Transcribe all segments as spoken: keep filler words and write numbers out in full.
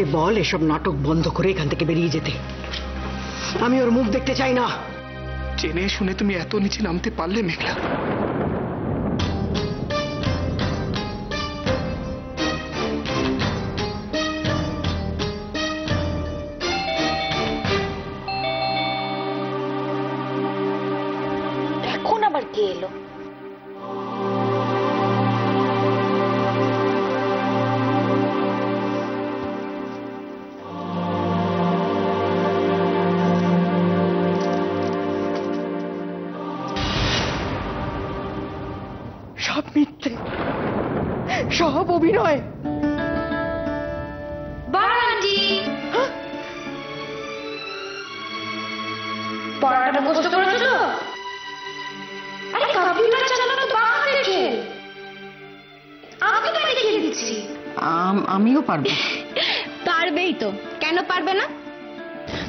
के बोल एसब नाटक बंध करे एखान थेके बेरिये जेते। आमी ओर मुख देखते चाई ना। जेने शुने तुमी एतो नीचे नामते पारले मेघला। एखोन आबार के एलो? सब अभिनय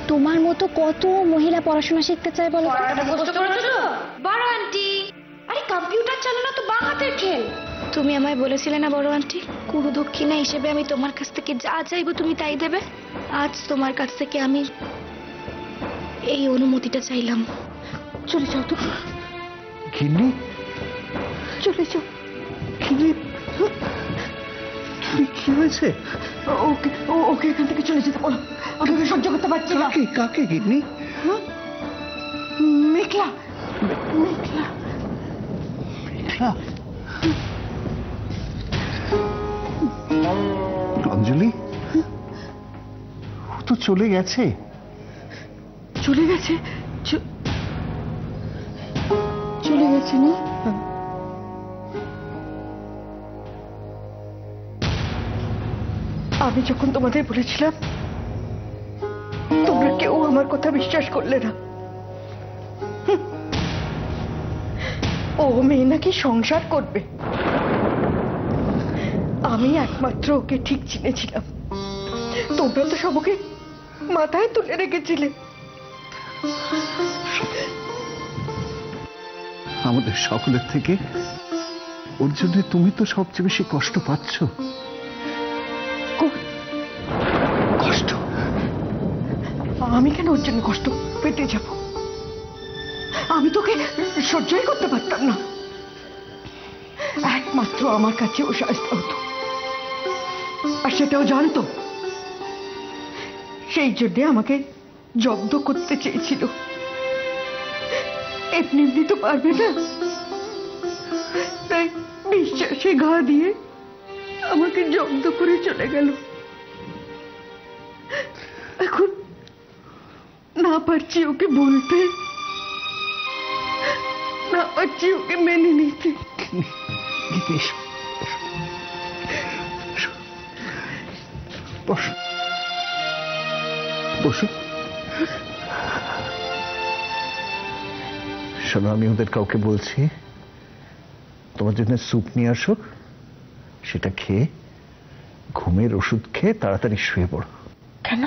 तुम्हार मतो कत महिला पढ़ाशोना शिखते चाय बोलो बड़ आंटी कम्पिউটার চালানো তো বাঁ হাতের খেল তুমি আমায় বলেছিলে না বড় আন্টি কুরু দক্ষিণা হিসেবে আমি তোমার কাছ থেকে যা চাইবো তুমি তাই দেবে আজ তোমার কাছ থেকে আমি এই অনুমতিটা চাইলাম চলে যাও তো গিন্নি চলে যাও গিন্নি কি হয়েছে ওকে ওকে এখান থেকে চলে যেতে বলো আমি সহ্য করতে পারছি না কাকে কাকে গিন্নি হ্যাঁ মেঘলা মেঘলা अंजलि तो चले गेছে चले गेছে चले गेছে না আমি যখন তোমাদের বলেছিলাম তোমরা কেউ আমার কথা বিশ্বাস করলে না ओ मेना की संसार करबे आमी एकमात्र ओके ठीक चिनेछिलाम तोमरा तो सबके माथाय तुले रेखेछिले आमादेर सकलेर थेके ओर जन्य तुमी तो सबचेये बेशी कष्ट पाच्छो कष्ट आमी केन ओर जन्य कष्ट पेते जाबो आमी तो के सह्यई करते पारताम ना एकमात्र आमार काछे ओ शास्त्र हतो आर सेटाओ जानतो सेई जोन्नो आमाके जब्द करते चेयेछिलो एमनि एमनि तो पारबे ना ताई विश्वासे घा दिए आमाके जब्द करे चले गेलो एखन ना पारछि ओके बोलते ना अच्छी होके मैंने नहीं थी बस बस শোনো আমি ওদের কাউকে বলছি তোমার জন্য স্যুপ নিয়ে আসো সেটা খেয়ে ঘুমের ওষুধ খেয়ে তাড়াতাড়ি শুয়ে পড়ো কেন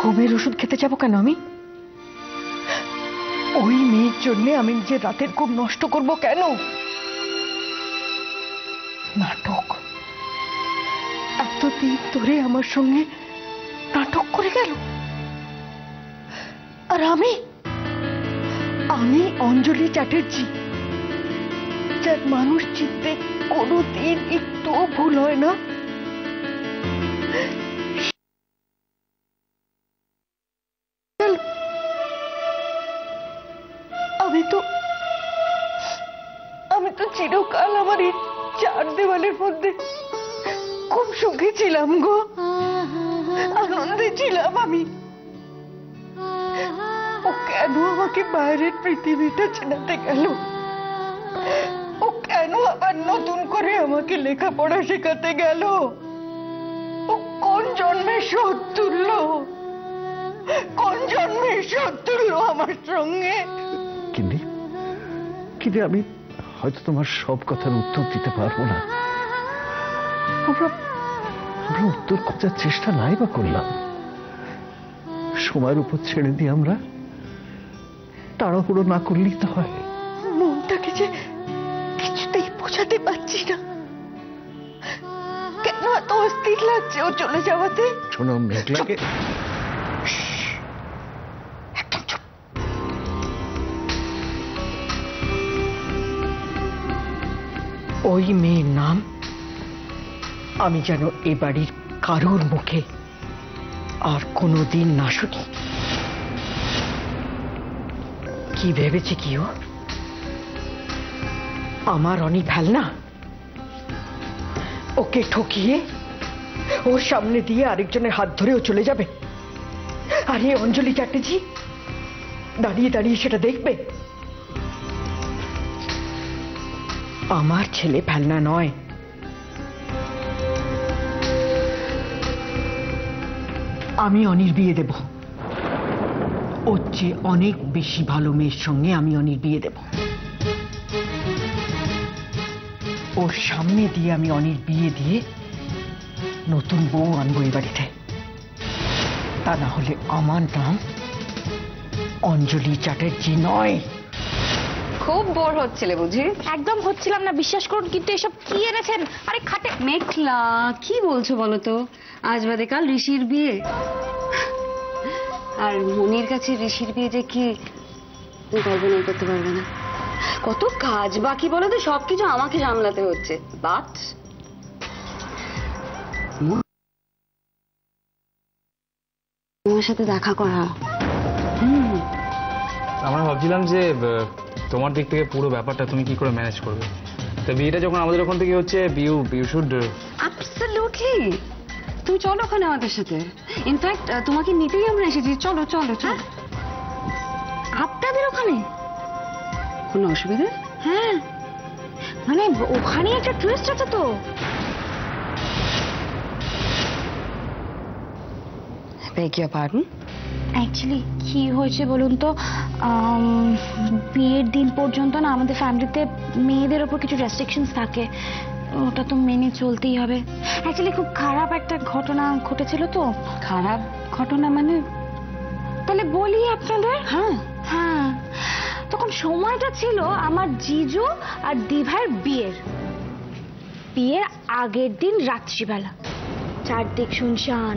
ঘুমের ওষুধ খেতে যাব কেন আমি ওই মেয়ের জন্য আমি যে রাতের ঘুম নষ্ট করব কেন নাটক এতদিন ধরে আমার সঙ্গে নাটক করে গেল আর আমি আমি অঞ্জলি চ্যাটার্জি যার মানুষ চিনতে কোনোদিন একটু ভুল হয় না चिरकाल हमारी चार देवाले मध्य खूब सुखी छिलाम गो आनंदे छिलाम आमी ओ केन आमाके बाइरेर पृथिबीटा चिनाते गेल ओ केन आबार नतुन करे आमाके लेखा पढ़ा शेखाते गेल ओ कोन जन्मे शोध तुल्लो कोन जन्मे शोध तुल्लो आमार संगे किदे किदे आमी হয়তো তোমার সব কথার উত্তর দিতে পারবো না আমরা উত্তর খোঁজার চেষ্টা নাই বা করলাম সময়ের উপর ছেড়ে দিয়ে আমরা তাড়াহুড়ো না করলেই তো হয় মনটাকে যে কিছুতেই বোঝাতে পারছি না কেন অস্থির লাগছে ও চলে যাওয়াতে। শোনো মেঘলাকে ওই মেয়ের নাম আমি যেন এ বাড়ির কারোর মুখে আর কোনোদিন না শুনি। কি ভেবেছি কি ও আমার অনেক ভালো না ওকে ঠকিয়ে ওর সামনে দিয়ে আরেকজনের হাত ধরেও চলে যাবে। আর এই অঞ্জলি চ্যাটার্জি দাঁড়িয়ে দাঁড়িয়ে সেটা দেখবে। আমার ছেলে ফেলনা নয়, আমি অনির বিয়ে দেব। ওর চেয়ে অনেক বেশি ভালো মেয়ের সঙ্গে আমি অনির বিয়ে দেব। ওর সামনে দিয়ে আমি অনির বিয়ে দিয়ে নতুন বউ আনবো এই বাড়িতে। তা না হলে আমার নাম অঞ্জলি চ্যাটার্জি নয়। খুব বোর হচ্ছিল বুঝি? একদম হচ্ছিলাম না, বিশ্বাস করুন। কিন্তু এসব কি এনেছেন? আরে খাটে মেঘলা কি বলছো বলো তো? আজ বাদে কাল ঋষির বিয়ে, আর মনির কাছে ঋষির বিয়ে যে কি কল্পনাই করতে পারবে না। কত কাজ বাকি বলো তো, সবকিছু আমাকে সামলাতে হচ্ছে। বাট তোমার সাথে দেখা করা, আমরা ভাবছিলাম যে তোমার দিক থেকে পুরো ব্যাপারটা তুমি কি করে ম্যানেজ করবে। তো বিয়েটা যখন আমাদের ওখান থেকে হচ্ছে, ইউ ইউ শুড অ্যাবসলিউটলি তুমি চলো ওখানে আমাদের সাথে। ইনফ্যাক্ট তোমাকে নিতেই আমরা এসেছি। চলো চলো চলো আপনাদের ওখানে। কোনো অসুবিধা? হ্যাঁ, মানে ওখানে একটা টুইস্ট আছে তো। অ্যাকচুয়ালি কি হয়েছে বলুন তো, বিয়ের দিন পর্যন্ত না আমাদের ফ্যামিলিতে মেয়েদের ওপর কিছু রেস্ট্রিকশনস থাকে, ওটা তো মেনে চলতেই হবে। অ্যাকচুয়ালি খুব খারাপ একটা ঘটনা ঘটেছিল তো। খারাপ ঘটনা মানে? তাহলে বলি আপনাদের। হ্যাঁ হ্যাঁ, তখন সময়টা ছিল আমার জিজু আর দিভার বিয়ের বিয়ের আগের দিন রাত্রিবেলা। চারদিক শুনশান,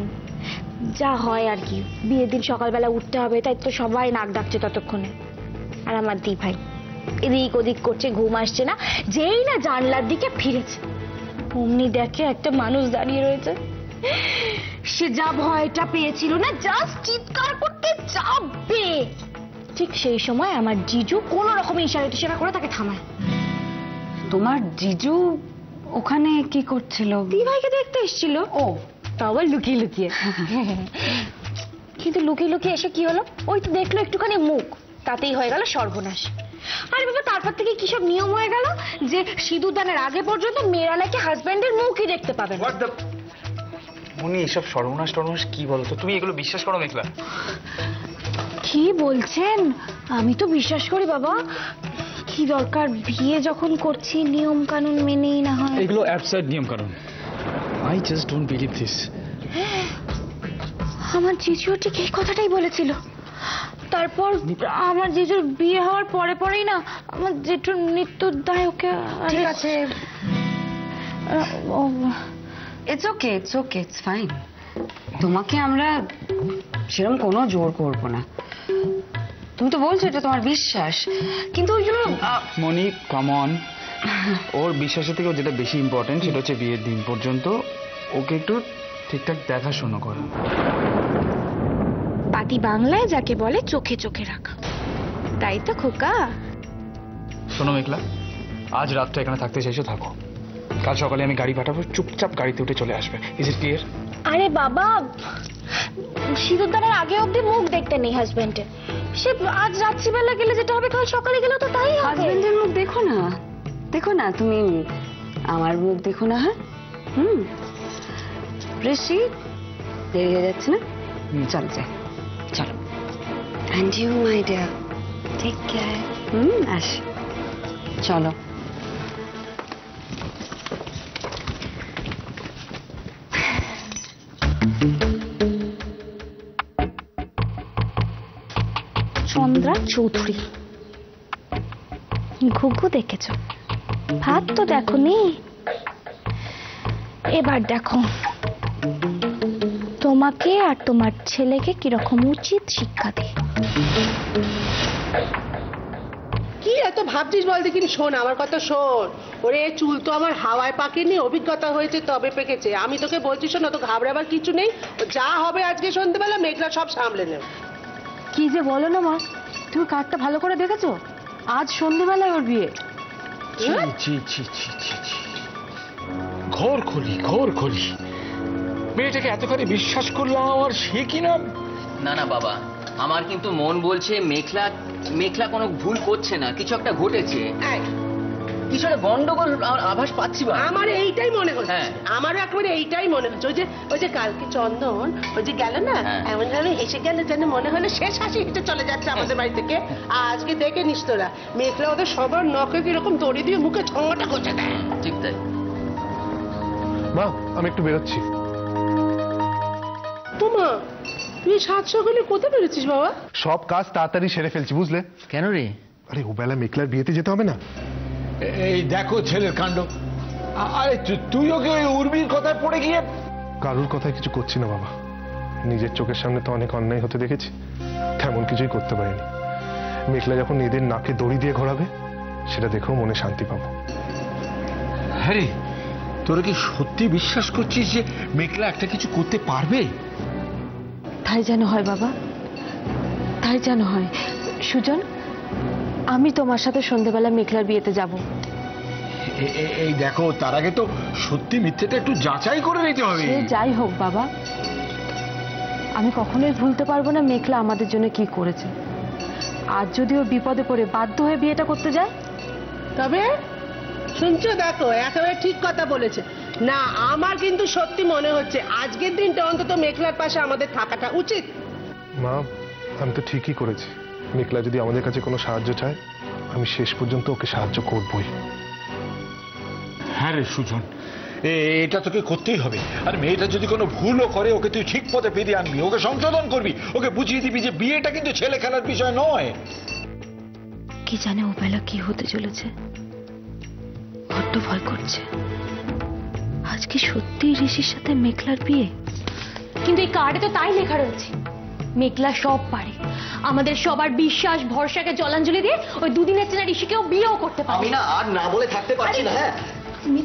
যা হয় আর কি। বিয়ের দিন সকালবেলা উঠতে হবে, তাই তো সবাই নাক ডাকছে ততক্ষণে। আর আমার দি ভাই এদিক ওদিক করছে, ঘুম আসছে না। যেই না জানলার দিকে ফিরেছে, অমনি দেখে একটা মানুষ দাঁড়িয়ে রয়েছে। সে যা ভয়টা পেয়েছিল না, জাস্ট চিৎকার করতে যাবে, ঠিক সেই সময় আমার জিজু কোন রকমের ইশারা টিশারা করে তাকে থামায়। তোমার জিজু ওখানে কি করছিল? দি ভাইকে দেখতে এসেছিল। ও আবার লুকিয়ে লুকিয়ে? কিন্তু লুকিয়ে লুকিয়ে এসে কি হলো? ওই তো দেখলো একটুখানি মুখ, তাতেই হয়ে গেল সর্বনাশ। আরে বাবা, তারপর থেকে কি সব নিয়ম হয়ে গেল যে সিঁদুর দানের আগে পর্যন্ত মেয়েরা নাকি হাজবেন্ডের মুখই দেখতে পাবে। উনি এসব সর্বনাশ টর্বনাশ কি বলো তো? তুমি এগুলো বিশ্বাস করো মেঘলা? কি বলছেন? আমি তো বিশ্বাস করি বাবা। কি দরকার বিয়ে যখন করছি নিয়ম কানুন মেনেই না হয় এগুলো? অ্যাবসার্ড নিয়ম কানুন। I just don't believe this. আমার জিজু ঠিক এই কথাটাই বলেছিল। তারপর আমার জিজুর বিয়ে হওয়ার পরে পরেই না আমার জেঠুর মৃত্যুর দায় ওকে। ঠিক আছে, it's okay it's okay it's fine. তোমাকে আমরা সেরকম কোনো জোর করবো না। তুমি তো বলছো এটা তোমার বিশ্বাস, কিন্তু ওই জন্য মনি কাম অন। ওর বিশ্বাসের থেকে যেটা বেশি ইম্পর্টেন্ট সেটা হচ্ছে বিয়ের দিন পর্যন্ত ওকে একটু ঠিকঠাক দেখাশোনা করা। পাতি বাংলায় যাকে বলে চোখে চোখে রাখা, তাই তো খোকা? শোনো মেঘলা, আজ রাতটা এখানে থাকতে চাইছো থাকো, কাল সকালে আমি গাড়ি পাঠাবো, চুপচাপ গাড়িতে উঠে চলে আসবে। Is it clear? আরে বাবা, সিঁদুরদানের আগে অব্দি মুখ দেখতে নেই হাজবেন্ডের। সে আজ রাত্রিবেলা গেলে যেটা হবে কাল সকালে গেলে তো তাই হবে। হাজবেন্ডের মুখ দেখো না, দেখো না তুমি আমার মুখ দেখো না। হ্যাঁ হুম, ঋষি দেরি হয়ে যাচ্ছে না? চল যাই, চলো। And you my dear, take care. Hmm আস, চলো। চন্দ্রা চৌধুরী, ঘুঘু দেখেছ? ভাত তো দেখো নি, এবার দেখো। তোমাকে আর তোমার ছেলেকে কি রকম উচিত শিক্ষা দেই। কি এত ভাবছিস বল দেখিনি, শোন আমার কথা শোন। ওরে চুল তো আমার হাওয়ায় পাকেনি, অভিজ্ঞতা হয়েছে তবে পেকেছে। আমি তোকে বলছি শোন, অত ঘাবড়াবার কিছু নেই। যা হবে আজকে সন্ধ্যাবেলা মেঘলা সব সামলে নেবে। কি যে বলো না মা, তুমি কাজটা ভালো করে দেখেছো? আজ সন্ধ্যাবেলায় ওর বিয়ে। ঘর খুলি ঘর খুলি, মেয়েটাকে এতখানি বিশ্বাস করলাম আর সে কি না। না না বাবা, আমার কিন্তু মন বলছে মেঘলা মেঘলা কোনো ভুল করছে না, কিছু একটা ঘটেছে, কিছু একটা গন্ডগোল আভাস পাচ্ছি। আমার এইটাই মনে হচ্ছে, আমারও একেবারে এইটাই মনে হচ্ছে। ওই যে ওই যে কালকে চন্দন ওই যে গেল না, এমন ভাবে এসে গেল যেন মনে হলো শেষ হাসি হেঁটে চলে যাচ্ছে আমাদের বাড়ি থেকে। আজকে দেখে নিস তোরা, মেঘলা ওদের সবার নখে কিরকম দড়ি দিয়ে মুখে ছঙ্গটা করছে। ঠিক তাই মা, আমি একটু বেরোচ্ছি। তোমা তুই সাত সকালে কোথায় বেরোচ্ছিস বাবা? সব কাজ তাড়াতাড়ি সেরে ফেলছি বুঝলে। কেন রে? আরে ও বেলা মেঘলার বিয়েতে যেতে হবে না। এই দেখো ছেলের কাণ্ড। আরে তুই ওকে ওই উর্মির কথায় পড়ে গিয়ে। কারুর কথায় কিছু করছি না বাবা, নিজের চোখের সামনে তো অনেক অন্যায় হতে দেখেছি, তেমন কিছুই করতে পারিনি। মেঘলা যখন এদের নাকে দড়ি দিয়ে ঘোরাবে সেটা দেখেও মনে শান্তি পাবো। হ্যাঁ, তোরা কি সত্যি বিশ্বাস করছিস যে মেঘলা একটা কিছু করতে পারবে? তাই যেন হয় বাবা, তাই যেন হয়। সুজন, আমি তোমার সাথে সন্ধ্যাবেলা মেঘলার বিয়েতে যাব। এই দেখো, তার আগে তো সত্যি মিথ্যেটা একটু যাচাই করে নিতে হবে। যাই হোক বাবা, আমি কখনোই ভুলতে পারবো না মেঘলা আমাদের জন্য কি করেছে। আর যদি ও বিপদে পড়ে বাধ্য হয়ে বিয়েটা করতে যায় তবে? শুনছো, দেখো একেবারে ঠিক কথা বলেছে। না আমার কিন্তু সত্যি মনে হচ্ছে আজকের দিনটা অন্তত মেঘলার পাশে আমাদের থাকাটা উচিত। মা আমি তো ঠিকই করেছি, মেঘলা যদি আমাদের কাছে কোনো সাহায্য চায় আমি শেষ পর্যন্ত ওকে সাহায্য করবই। হ্যাঁ রে সুজন, এটা তোকে করতেই হবে। আর মেয়েটা যদি কোনো ভুলও করে ওকে তুই ঠিক পথে ফিরিয়ে আনবি, ওকে সংশোধন করবি, ওকে বুঝিয়ে দিবি যে বিয়েটা কিন্তু ছেলে খেলার বিষয় নয়। কি জানে ও বেলা কি হতে চলেছে, বড্ড ভয় করছে। আজকে সত্যি ঋষির সাথে মেঘলার বিয়ে? কিন্তু এই কার্ডে তো তাই লেখা রয়েছে, মেঘলা সব পারে। আমাদের সবার বিশ্বাস ভরসাকে জলাঞ্জলি দিয়ে ওই দুদিনের ছেলে ঋষিকেও বিয়েও করতে পারবে। আমি না আর না বলে থাকতে পারছি না। হ্যাঁ তুমি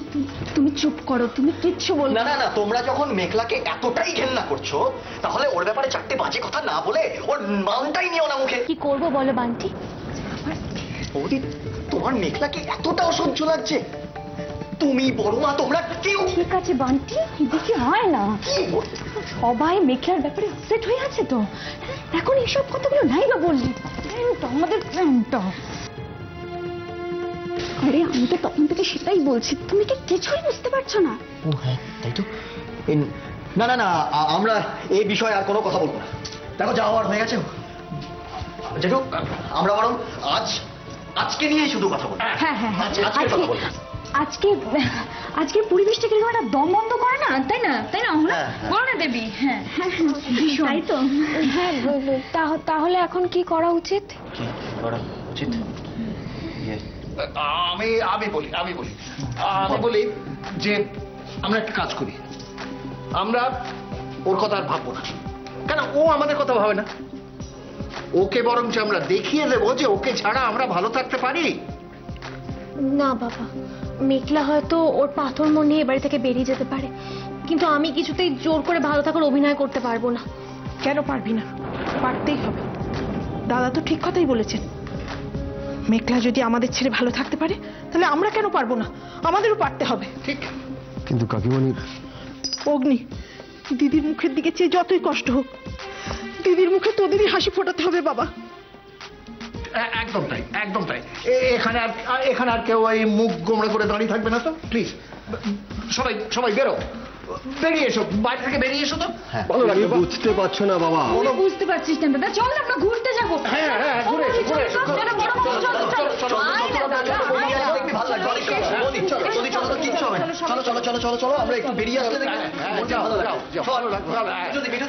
তুমি চুপ করো, তুমি কিচ্ছু বল না। না না, তোমরা যখন মেঘলাকে এতটাই ঘেন্না করছো তাহলে ওর ব্যাপারে চারটে বাজে কথা না বলে ওর মানটাই নিও না মুখে। কি করবো বলো বান্টি? বৌদি তোমার মেঘলাকে এতটা অসহ্য লাগছে? তুমি বড় মা, তোমরা কেউ? ঠিক আছে বান্টি, এদিকে হয় না, সবাই মেঘলার ব্যাপারে আপসেট হয়ে আছে তো। এখন এইসব কথাগুলো নাই বা বললি, আমাদের ফ্রেন্ডটা। আরে আমি তো তখন থেকে সেটাই বলছি, তুমি কি কিছুই বুঝতে পারছো না? ও হ্যাঁ তাই তো। না না না, আমরা এই বিষয়ে আর কোনো কথা বলবো না। দেখো যাওয়ার হয়ে গেছে, যাই হোক আমরা বরং আজ আজকে নিয়েই শুধু কথা বলবো। হ্যাঁ হ্যাঁ হ্যাঁ, আজকে আজকে পরিবেশটা কিরকম একটা দম বন্ধ করে না, তাই না? তাই না বলো না দেবী? হ্যাঁ তাই তো। হ্যাঁ তাহলে এখন কি করা উচিত? আমি আমি বলি আমি বলি আমি বলি যে আমরা একটা কাজ করি, আমরা ওর কথা আর ভাববো না, কেন ও আমাদের কথা ভাবে না। ওকে বরঞ্চ আমরা দেখিয়ে দেবো যে ওকে ছাড়া আমরা ভালো থাকতে পারি না। বাবা মেঘলা হয়তো ওর পাথর মন নিয়ে বাড়ি থেকে বেরিয়ে যেতে পারে, কিন্তু আমি কিছুতেই জোর করে ভালো থাকার অভিনয় করতে পারবো না। কেন পারবি না? পারতেই হবে। দাদা তো ঠিক কথাই বলেছেন, মেঘলা যদি আমাদের ছেড়ে ভালো থাকতে পারে তাহলে আমরা কেন পারবো না? আমাদেরও পারতে হবে। ঠিক, কিন্তু কাকিমণি। অগ্নি, দিদির মুখের দিকে চেয়ে যতই কষ্ট হোক দিদির মুখে তোদেরই হাসি ফোটাতে হবে বাবা। একদম তাই, একদম তাই। এখানে আর এখানে আর কেউ এই মুখ গোমড়া করে দাঁড়িয়ে থাকবে না তো, প্লিজ সবাই সবাই বেরো, বেরিয়ে এসো, বাড়ি থেকে বেরিয়ে এসো তো। বুঝতে পারছো না বাবা? বুঝতে পারছিস না দাদা? চল আমরা ঘুরতে যাবো। হ্যাঁ হ্যাঁ ঘুরে ঘুরে চলো চলো চলো চলো চলো আমরা একটু বেরিয়ে আসতে দেখি। যদি বিটু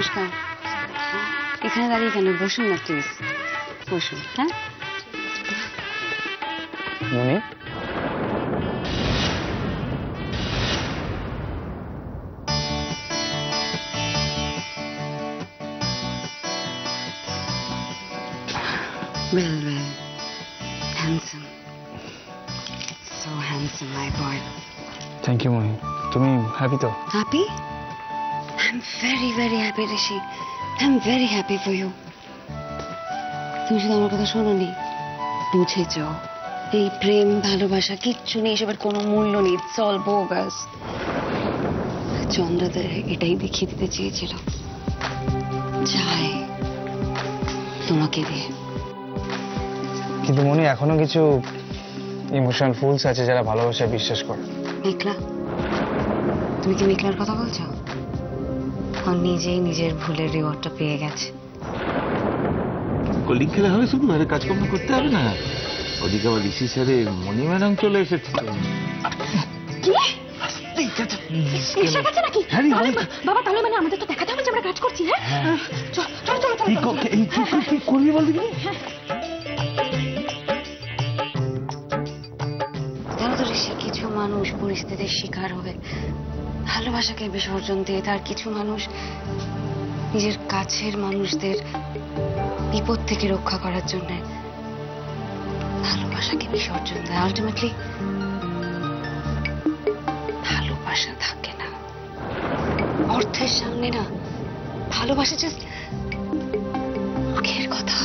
সমস্যা এখানে দাঁড়িয়ে কেন বসুন না প্লিজ বসুন হ্যাঁ মনি well well handsome so handsome my boy thank you Moni তুমি happy তো happy I'm very very happy Rishi I'm very happy for you তুমি শুধু আমার কথা শোনোনি বুঝেছো এই প্রেম ভালোবাসা কিচ্ছু নেই এসবের কোনো মূল্য নেই it's all bogus চন্দ্রদা এটাই দেখিয়ে দিতে চেয়েছিল চাই তোমাকে দিয়ে কিন্তু মনে এখনো কিছু ইমোশনাল ফুলস আছে যারা ভালোবাসায় বিশ্বাস করে মেঘলা তুমি কি মেঘলার কথা বলছো और निजे निजेर भूले रिवॉर्ड टा पेये गेछे कोलिंग खेला हबे शुधु आर काजकर्म करते हबे ना ओदिके आबार ऋषि सारे मणि ম্যাডাম চলে এসেছে কি এই কাজ এসে গেছে নাকি বাবা তাহলে মানে আমাদের তো দেখাতে হবে যে আমরা কাজ করছি হ্যাঁ চল চল চল কি কি করবি বল দেখি জানো তো ঋষি কিছু মানুষ পরিস্থিতির শিকার হয় ভালোবাসা কে বিসর্জন দিয়ে তার কিছু মানুষ নিজের কাছের মানুষদের বিপদ থেকে রক্ষা করার জন্য ভালোবাসা কে বিসর্জন দেয় আলটিমেটলি ভালোবাসা থাকে না অর্থের সামনে না ভালোবাসা জাস্ট মুখের কথা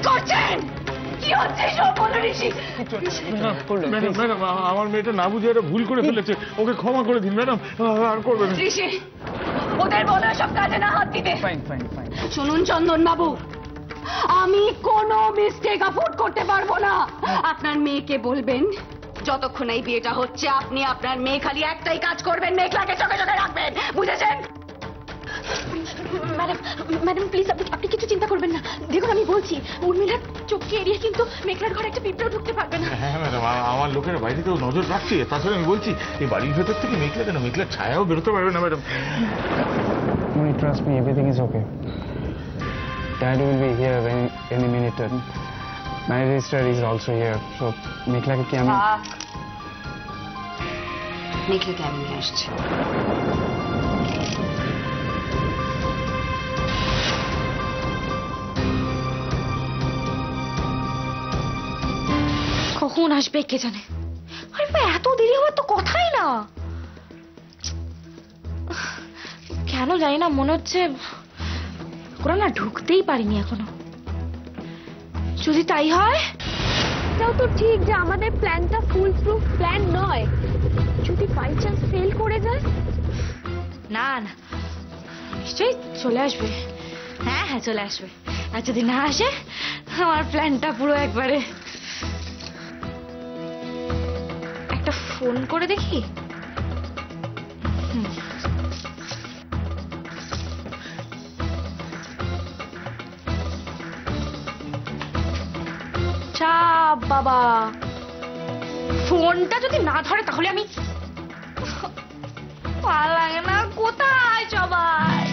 चंदन बाबू मिस्टेक अफोर्ड करते आपनार मेये के बोलबेन जतक्षण एई बियेटा होच्छे आपनि आपनार मेये खाली एकटाई काज करबेन मेघलाके चोखे चोखे राखबेन बुझेछेन मैडम मैडम प्लीज अपनी किछु चिंता करबेन ना देखो आमी बोलছি उर्मिला चोखे এড়িয়ে কিন্তু মেঘলার ঘরে একটা পিঁপড়া ঢুকতে পারবে না হ্যাঁ ম্যাডাম আমার লোকের বাইরে তো নজর রাখছি তাছাড়া আমি বলছি এই বাড়ির ভেতর থেকে মেঘলা কেন মেঘলার ছায়াও বেরোতে পারবে না madam Moni trust me everything is okay Dad will be here when any minute my sister is also here so মেঘলাকে কি আমি মেঘলাকে আমি নিয়ে আসছি कौन आसबे के जाने अरे भाई এত দেরি হওয়ার তো কথাই না কেন জানি না মনে হচ্ছে ওরা না ঢুকতেই পারিনি এখনো যদি তাই হয় তাও তো ঠিক যে আমাদের প্ল্যানটা ফুল প্রুফ প্ল্যান নয় যদি বাই চান্স ফেল করে যায় না না নিশ্চয়ই চলে আসবে হ্যাঁ হ্যাঁ চলে আসবে আর যদি না আসে আমার প্ল্যানটা পুরো একবারে फोन करे देखी चाप बाबा फोन टा जो ना धरे ताहले आमी भालो लागे ना कोथाय सबाई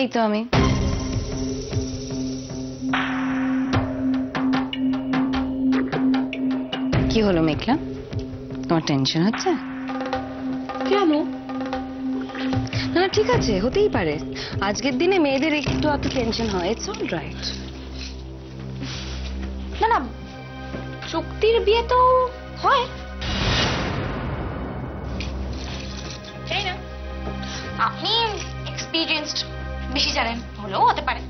एई तो आमी কি হলো মেঘলা তোমার টেনশন হচ্ছে কেন না ঠিক আছে হতেই পারে আজকের দিনে মেয়েদের একটু অত টেনশন হয় इट्स ऑल राइट না না চুক্তির বিয়ে তো হয় তাই না আপনি এক্সপেরিয়েন্সড বেশি জানেন হলো হতে পারে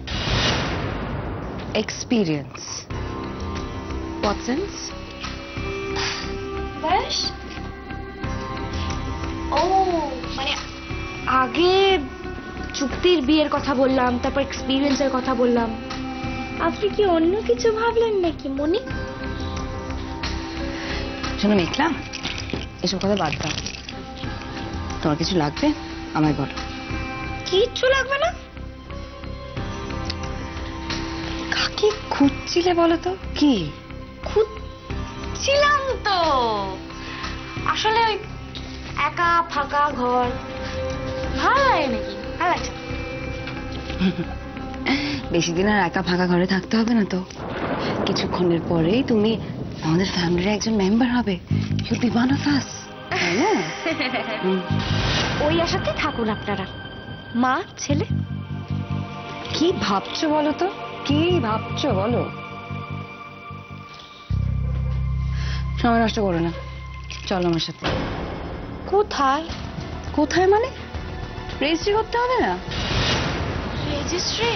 এক্সপেরিয়েন্স what sense বয়স ও মানে আগে চুক্তির বিয়ের কথা বললাম তারপর এক্সপেরিয়েন্সের কথা বললাম আপনি কি অন্য কিছু ভাবলেন নাকি মনি শোনো মেঘলা, এসব কথা বাদ দাও। তোমার কিছু লাগবে আমায় বলো। কিচ্ছু লাগবে না। কাকে খুঁজছিলে বলো তো? কি খুঁজছিলাম তো? আসলে ওই একা ফাঁকা ঘর ভালো লাগে নাকি? ভালো লাগছে। বেশি দিন আর একা ফাঁকা ঘরে থাকতে হবে না তো। কিছুক্ষণের পরেই তুমি আমাদের ফ্যামিলির একজন মেম্বার হবে। You'll be one of us. ওই আশাতে থাকুন আপনারা, মা ছেলে। কি ভাবছো বলো তো? কি ভাবছো বলো? সময় নষ্ট করো না, চলো আমার সাথে। কোথায়? কোথায় মানে? রেজিস্ট্রি করতে হবে না? রেজিস্ট্রি?